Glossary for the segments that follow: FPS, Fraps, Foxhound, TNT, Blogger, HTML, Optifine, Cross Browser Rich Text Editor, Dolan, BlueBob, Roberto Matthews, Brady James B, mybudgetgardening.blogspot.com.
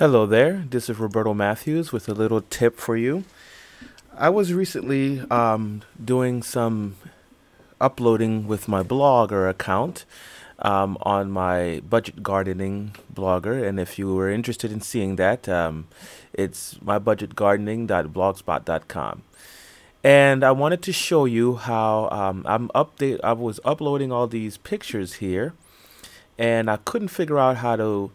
Hello there, this is Roberto Matthews with a little tip for you. I was recently doing some uploading with my Blogger account on my budget gardening Blogger, and if you were interested in seeing that, it's mybudgetgardening.blogspot.com. And I wanted to show you how I was uploading all these pictures here, and I couldn't figure out how to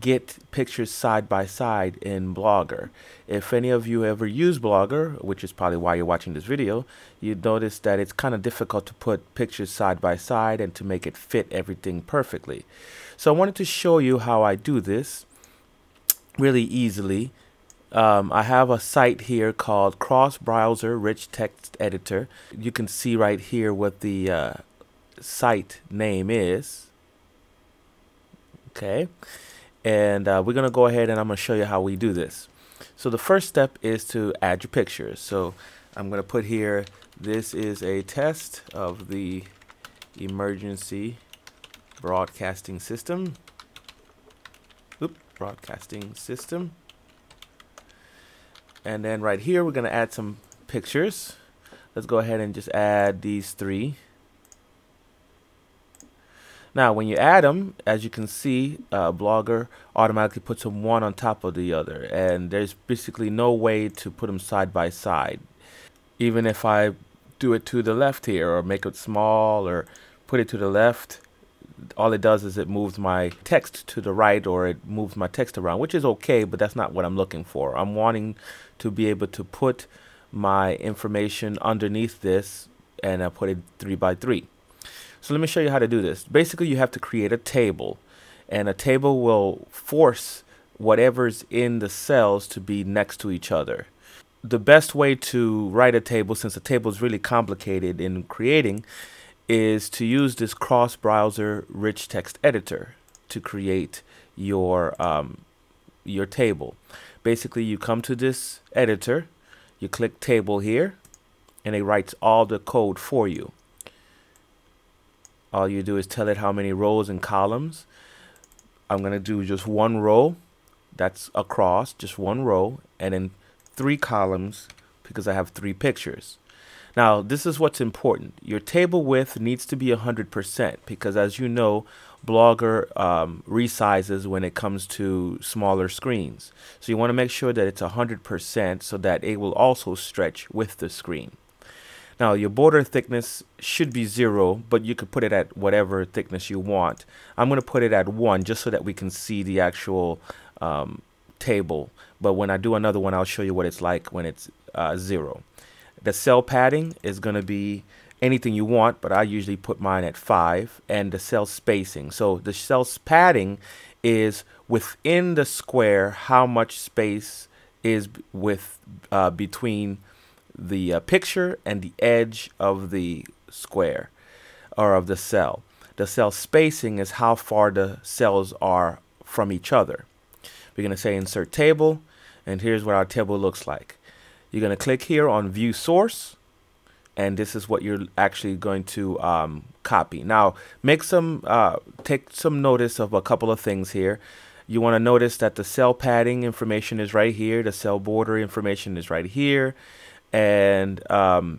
get pictures side by side in Blogger. If any of you ever use Blogger, which is probably why you're watching this video, you'd notice that it's kind of difficult to put pictures side by side and to make it fit everything perfectly. So I wanted to show you how I do this really easily. I have a site here called Cross Browser Rich Text Editor. You can see right here what the site name is. Okay. And we're going to go ahead and I'm going to show you how we do this. So the first step is to add your pictures. So I'm going to put here, this is a test of the emergency broadcasting system. And then right here, we're going to add some pictures. Let's go ahead and just add these three. Now, when you add them, as you can see, Blogger automatically puts them one on top of the other, and there's basically no way to put them side by side. Even if I do it to the left here, or make it small, or put it to the left, all it does is it moves my text to the right, or it moves my text around, which is okay, but that's not what I'm looking for. I'm wanting to be able to put my information underneath this, and I put it 3 by 3. So let me show you how to do this. Basically, you have to create a table, and a table will force whatever's in the cells to be next to each other. The best way to write a table, since a table is really complicated in creating, is to use this cross-browser rich text editor to create your table. Basically, you come to this editor, you click table here, and it writes all the code for you. All you do is tell it how many rows and columns. I'm going to do just one row. That's across, just one row. And then 3 columns because I have 3 pictures. Now, this is what's important. Your table width needs to be 100% because, as you know, Blogger resizes when it comes to smaller screens. So you want to make sure that it's 100% so that it will also stretch with the screen. Now, your border thickness should be 0, but you could put it at whatever thickness you want. I'm going to put it at 1 just so that we can see the actual table. But when I do another one, I'll show you what it's like when it's 0. The cell padding is going to be anything you want, but I usually put mine at 5. And the cell spacing. So the cell padding is within the square how much space is between the picture and the edge of the square or of the cell. The cell spacing is how far the cells are from each other. We're going to say insert table, and here's what our table looks like. You're going to click here on view source, and this is what you're actually going to copy. Now, take some notice of a couple of things here. You want to notice that the cell padding information is right here, the cell border information is right here. And all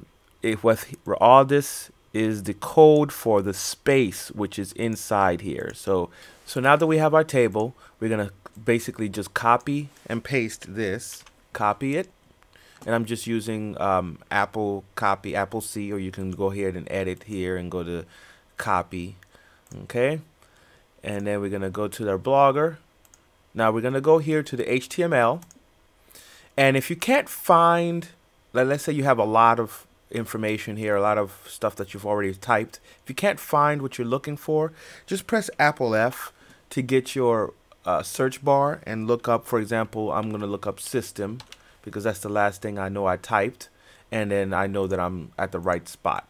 this is the code for the space which is inside here. So now that we have our table, we're going to basically just copy and paste this, copy it. And I'm just using Apple C, or you can go ahead and edit here and go to copy. Okay. And then we're going to go to our Blogger. Now we're going to go here to the HTML. And if you can't find, let's say you have a lot of information here, a lot of stuff that you've already typed. If you can't find what you're looking for, just press Apple F to get your search bar and look up, for example, I'm going to look up system because that's the last thing I know I typed. And then I know that I'm at the right spot.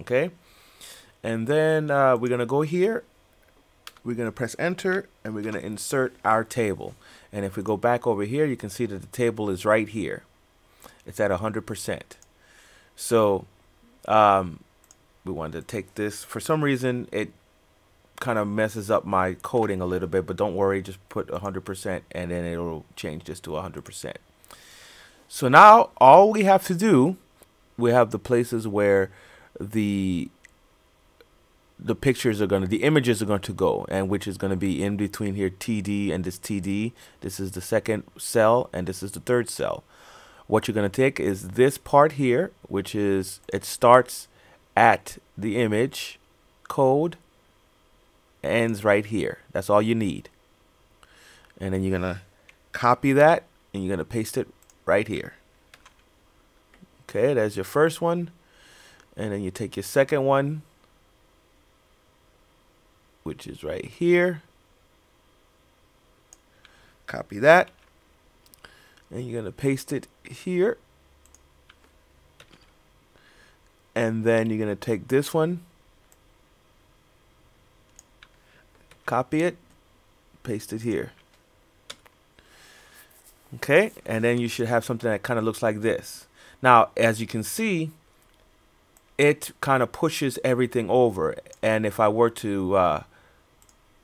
Okay. And then we're going to go here. We're going to press enter and we're going to insert our table. And if we go back over here, you can see that the table is right here. It's at 100%. So we wanted to take this. For some reason, it kind of messes up my coding a little bit, but don't worry, just put 100% and then it'll change this to 100%. So now all we have to do, we have the places where the pictures are going to, the images are going to go, and which is going to be in between here, TD and this TD. This is the second cell and this is the third cell. What you're going to take is this part here, which is, it starts at the image code, ends right here. That's all you need. And then you're going to copy that and you're going to paste it right here. Okay, there's your first one. And then you take your second one, which is right here. Copy that. And you're going to paste it here. And then you're going to take this one, copy it, paste it here. Okay, and then you should have something that kind of looks like this. Now, as you can see, it kind of pushes everything over. And if I were to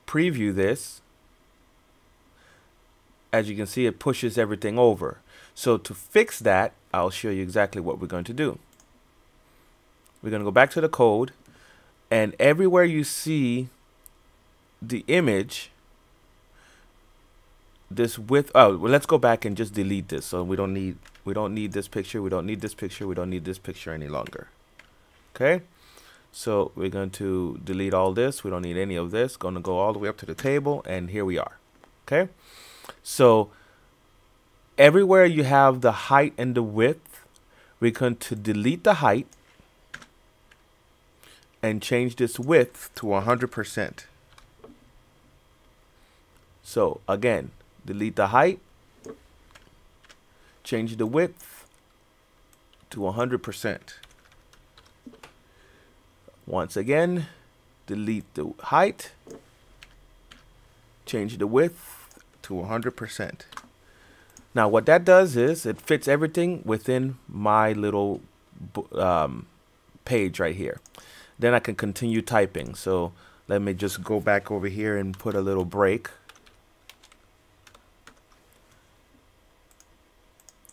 preview this, as you can see, it pushes everything over. So to fix that, I'll show you exactly what we're going to do. We're going to go back to the code, and everywhere you see the image, this width, oh, well, let's go back and just delete this. So we don't need this picture. We don't need this picture. We don't need this picture any longer. Okay. So we're going to delete all this. We don't need any of this. Going to go all the way up to the table, and here we are. Okay. So everywhere you have the height and the width, we're going to delete the height and change this width to 100%. So again, delete the height, change the width to 100%. Once again, delete the height, change the width to 100%. Now what that does is it fits everything within my little page right here. Then I can continue typing. So let me just go back over here and put a little break.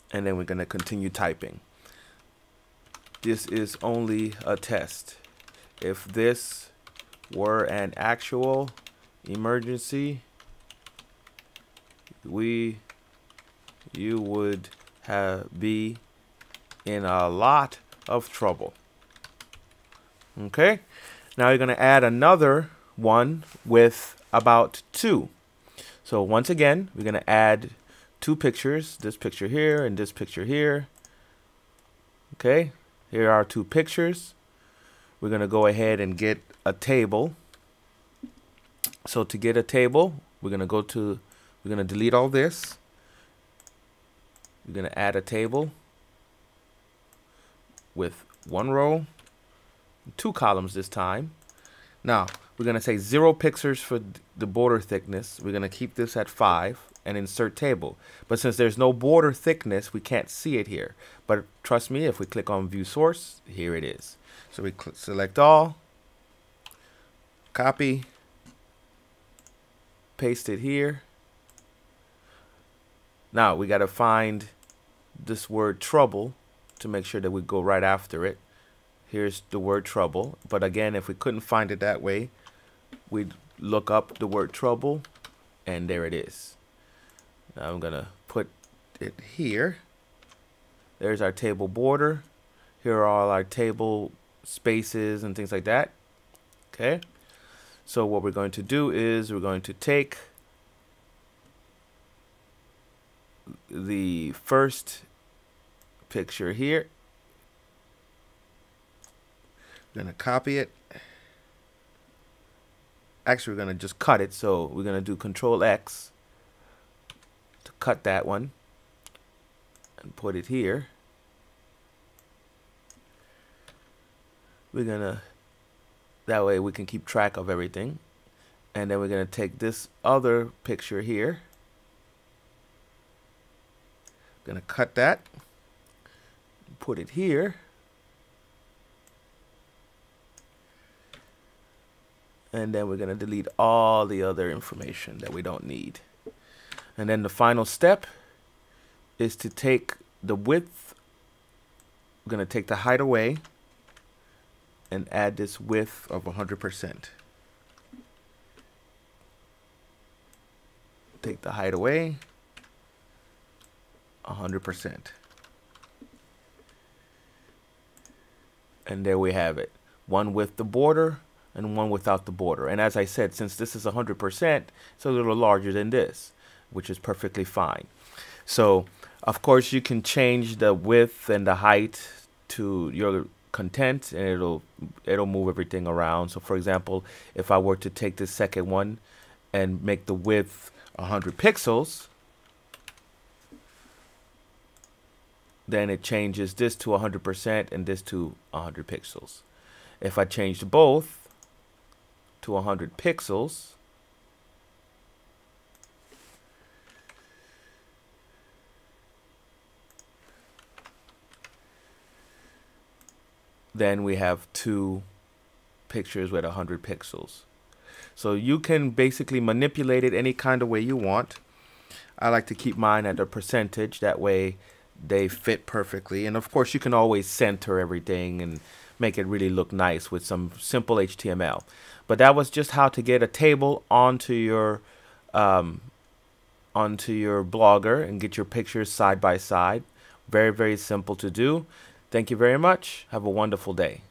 And then we're going to continue typing. This is only a test. If this were an actual emergency, you would be in a lot of trouble. Okay, now you're going to add another one with about two. So once again, we're going to add two pictures, this picture here and this picture here. Okay, here are two pictures. We're going to go ahead and get a table. So to get a table, we're going to delete all this. We're going to add a table with one row, two columns this time. Now we're going to say 0 pixels for the border thickness. We're going to keep this at 5 and insert table. But since there's no border thickness, we can't see it here. But trust me, if we click on view source, here it is. So we select all, copy, paste it here. Now we got to find this word trouble to make sure that we go right after it. Here's the word trouble. But again, if we couldn't find it that way, we'd look up the word trouble, and there it is. Now I'm going to put it here. There's our table border. Here are all our table spaces and things like that. Okay. So what we're going to do is we're going to take the first picture here. Going to copy it. Actually, we're going to just cut it. So we're going to do Control X to cut that one and put it here. We're going to, that way we can keep track of everything. And then we're going to take this other picture here. Going to cut that, put it here. And then we're going to delete all the other information that we don't need. And then the final step is to take the width. We're going to take the height away and add this width of 100%. Take the height away, 100%. And there we have it. One with the border and one without the border. And as I said, since this is 100%, it's a little larger than this, which is perfectly fine. So, of course, you can change the width and the height to your content, and it'll move everything around. So, for example, if I were to take this second one and make the width 100 pixels, then it changes this to 100% and this to 100 pixels. If I changed both to 100 pixels, then we have two pictures with 100 pixels. So you can basically manipulate it any kind of way you want. I like to keep mine at a percentage, that way they fit perfectly. And of course you can always center everything and make it really look nice with some simple HTML. But that was just how to get a table onto your Blogger and get your pictures side by side. Very, very simple to do. Thank you very much. Have a wonderful day.